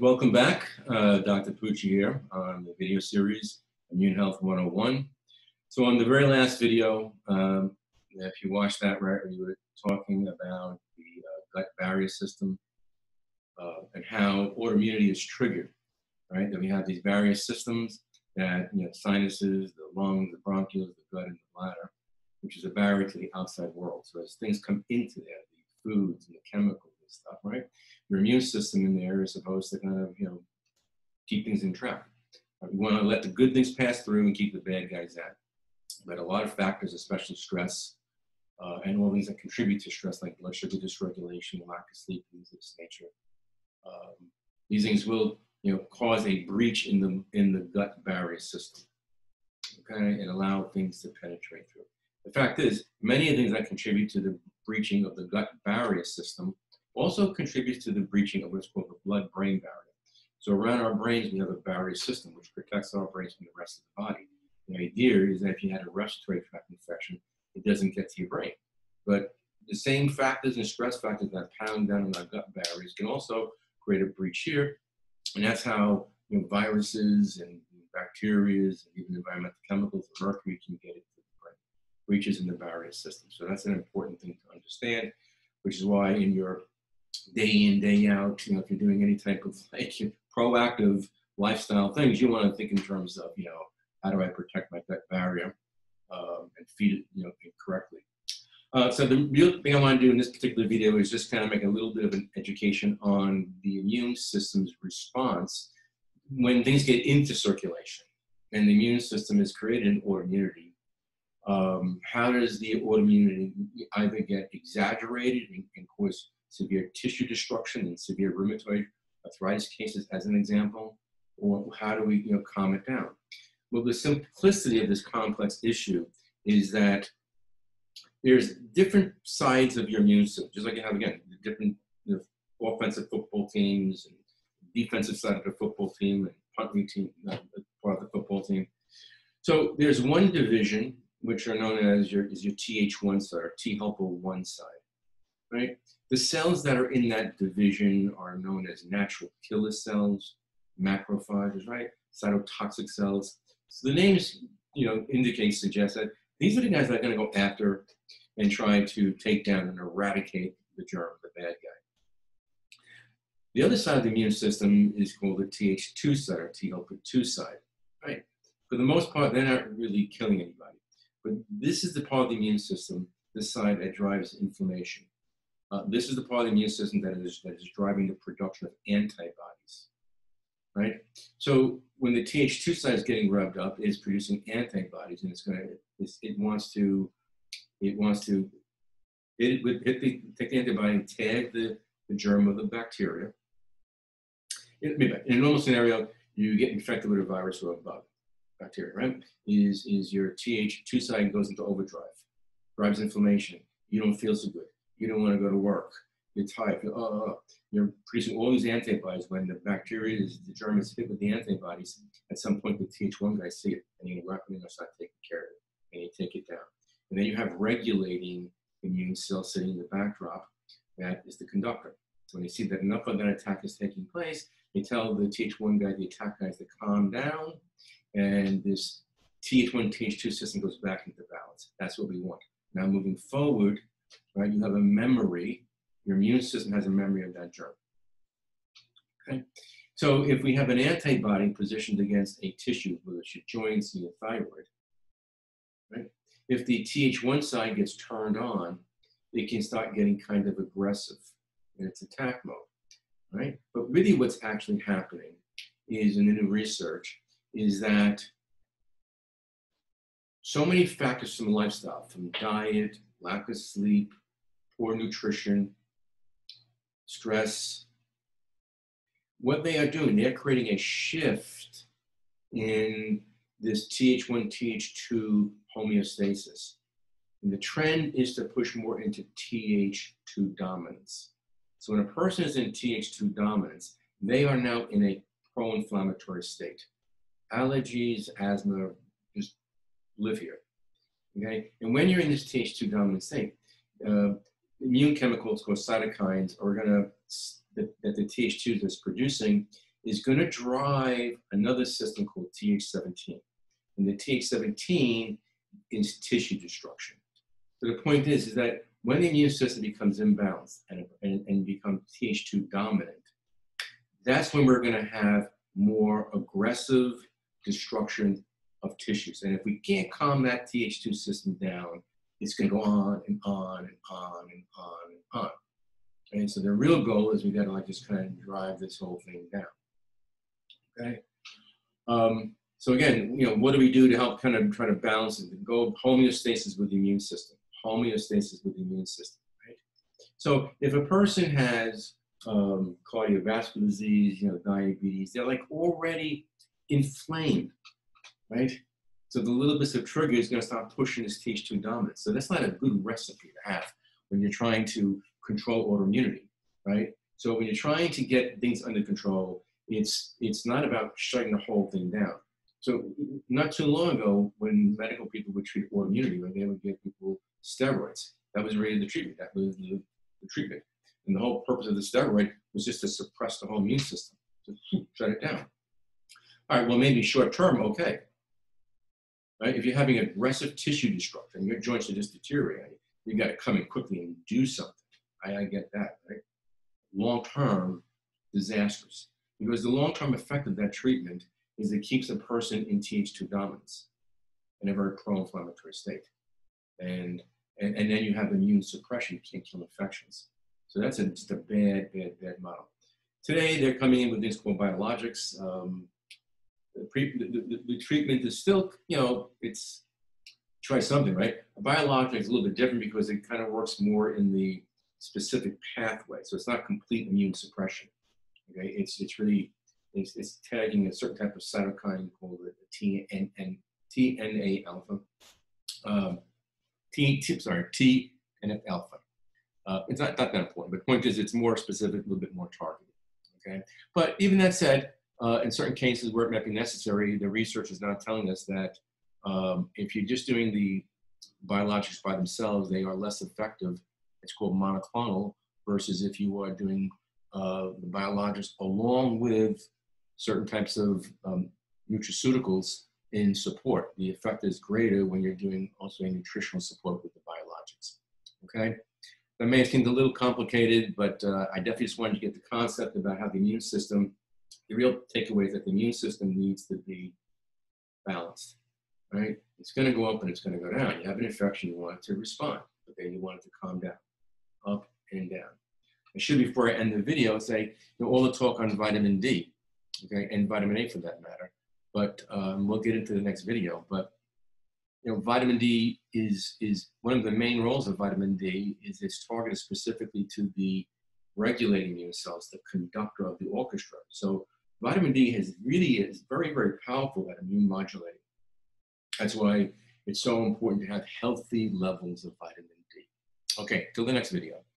Welcome back, Dr. Pucci here on the video series, Immune Health 101. So on the very last video, if you watched that right, we were talking about the gut barrier system and how autoimmunity is triggered, right? That we have these barrier systems that, you know, sinuses, the lungs, the bronchioles, the gut, and the bladder, which is a barrier to the outside world. So as things come into there, the foods and the chemicals, stuff, right? Your immune system in there is supposed to kind of, you know, keep things in track. You want to let the good things pass through and keep the bad guys out. But a lot of factors, especially stress and all things that contribute to stress, like blood sugar dysregulation, lack of sleep, things of this nature, these things will, you know, cause a breach in the gut barrier system, okay, and allow things to penetrate through. The fact is, many of the things that contribute to the breaching of the gut barrier system also contributes to the breaching of what's called the blood-brain barrier. So around our brains, we have a barrier system which protects our brains from the rest of the body. The idea is that if you had a respiratory tract infection, it doesn't get to your brain. But the same factors and stress factors that pound down on our gut barriers can also create a breach here. And that's how, you know, viruses and bacteria and even environmental chemicals and mercury can get into the brain. Breaches in the barrier system. So that's an important thing to understand, which is why in your day in, day out, you know, if you're doing any type of like proactive lifestyle things, you want to think in terms of, you know, how do I protect my gut barrier and feed it, you know, correctly. So the real thing I want to do in this particular video is just kind of make a little bit of an education on the immune system's response when things get into circulation and the immune system is created in autoimmunity. How does the autoimmunity either get exaggerated and cause severe tissue destruction and severe rheumatoid arthritis cases, as an example, or how do we, you know, calm it down? Well, the simplicity of this complex issue is that there's different sides of your immune system, just like you have, again, the different, you know, offensive football teams, and defensive side of the football team, and punting team, part of the football team. So there's one division, which are known as your TH1 side, or T helper 1 side, right? The cells that are in that division are known as natural killer cells, macrophages, right? Cytotoxic cells. So the names, you know, indicate, suggest that these are the guys that are going to go after and try to take down and eradicate the germ, the bad guy. The other side of the immune system is called the TH2 side, or T helper 2 side, right? For the most part, they're not really killing anybody. But this is the part of the immune system, this side that drives inflammation. This is the part of the immune system that is driving the production of antibodies, right? So when the TH2 side is getting revved up, it's producing antibodies, and it would take the antibody and tag the germ of the bacteria. In a normal scenario, you get infected with a virus or a bug, bacteria, right? Is your TH2 side goes into overdrive, drives inflammation. You don't feel so good. You don't want to go to work. You're tired. You're producing all these antibodies. When the bacteria, the germ is hit with the antibodies, at some point the TH1 guys see it, and you're not going to start taking care of it, and you take it down. And then you have regulating immune cells sitting in the backdrop. That is the conductor. So when you see that enough of that attack is taking place, they tell the TH1 guy, the attack guys, to calm down, and this TH1, TH2 system goes back into balance. That's what we want. Now moving forward, right, you have a memory, your immune system has a memory of that germ, okay? So if we have an antibody positioned against a tissue, whether it's your joints or your thyroid, right? If the TH1 side gets turned on, it can start getting kind of aggressive in its attack mode, right? But really what's actually happening is, in the new research, is that so many factors from lifestyle, from diet, lack of sleep, poor nutrition, stress. What they are doing, they're creating a shift in this TH1, TH2 homeostasis. And the trend is to push more into TH2 dominance. So when a person is in TH2 dominance, they are now in a pro-inflammatory state. Allergies, asthma, just live here. Okay? And when you're in this TH2 dominant state, immune chemicals called cytokines are that the TH2 is producing is going to drive another system called TH17. And the TH17 is tissue destruction. So the point is that when the immune system becomes imbalanced and becomes TH2 dominant, that's when we're going to have more aggressive destruction of tissues. And if we can't calm that TH2 system down, it's going to go on and on and on and on and on. And so the real goal is we got to like just kind of drive this whole thing down. Okay. So again, you know, what do we do to help kind of try to balance it? Go homeostasis with the immune system. Homeostasis with the immune system. Right. So if a person has cardiovascular disease, you know, diabetes, they're like already inflamed, right? So the little bit of trigger is going to start pushing this TH2 dominance. So that's not a good recipe to have when you're trying to control autoimmunity, right? So when you're trying to get things under control, it's not about shutting the whole thing down. So not too long ago, when medical people would treat autoimmunity, when they would give people steroids, that was really the treatment. That was the treatment. And the whole purpose of the steroid was just to suppress the whole immune system, to shut it down. All right, well, maybe short term, okay. Right? If you're having aggressive tissue destruction, your joints are just deteriorating, you've got to come in quickly and do something. I get that, right? Long-term, disastrous. Because the long-term effect of that treatment is it keeps a person in TH2 dominance in a very pro-inflammatory state. And then you have immune suppression, you can't kill infections. So that's just a bad, bad, bad model. Today, they're coming in with things called biologics. The treatment is still, you know, it's, try something, right? A biologic is a little bit different because it kind of works more in the specific pathway. So it's not complete immune suppression, okay? It's tagging a certain type of cytokine called TNF alpha. TNF alpha. It's not that important, but the point is it's more specific, a little bit more targeted, okay? But even that said, in certain cases where it might be necessary, the research is not telling us that if you're just doing the biologics by themselves, they are less effective. It's called monoclonal versus if you are doing the biologics along with certain types of nutraceuticals in support. The effect is greater when you're doing also a nutritional support with the biologics, okay? That may have seemed a little complicated, but I definitely just wanted to get the concept about how the immune system, the real takeaway is that the immune system needs to be balanced, right? It's going to go up and it's going to go down. You have an infection, you want it to respond, but then you want it to calm down, up and down. I should, before I end the video, say, you know, all the talk on vitamin D, okay, and vitamin A for that matter, but we'll get into the next video, but, you know, vitamin D is one of the main roles of vitamin D is it's targeted specifically to the regulating immune cells, the conductor of the orchestra. So vitamin D is very, very powerful at immune modulating. That's why it's so important to have healthy levels of vitamin D. Okay, till the next video.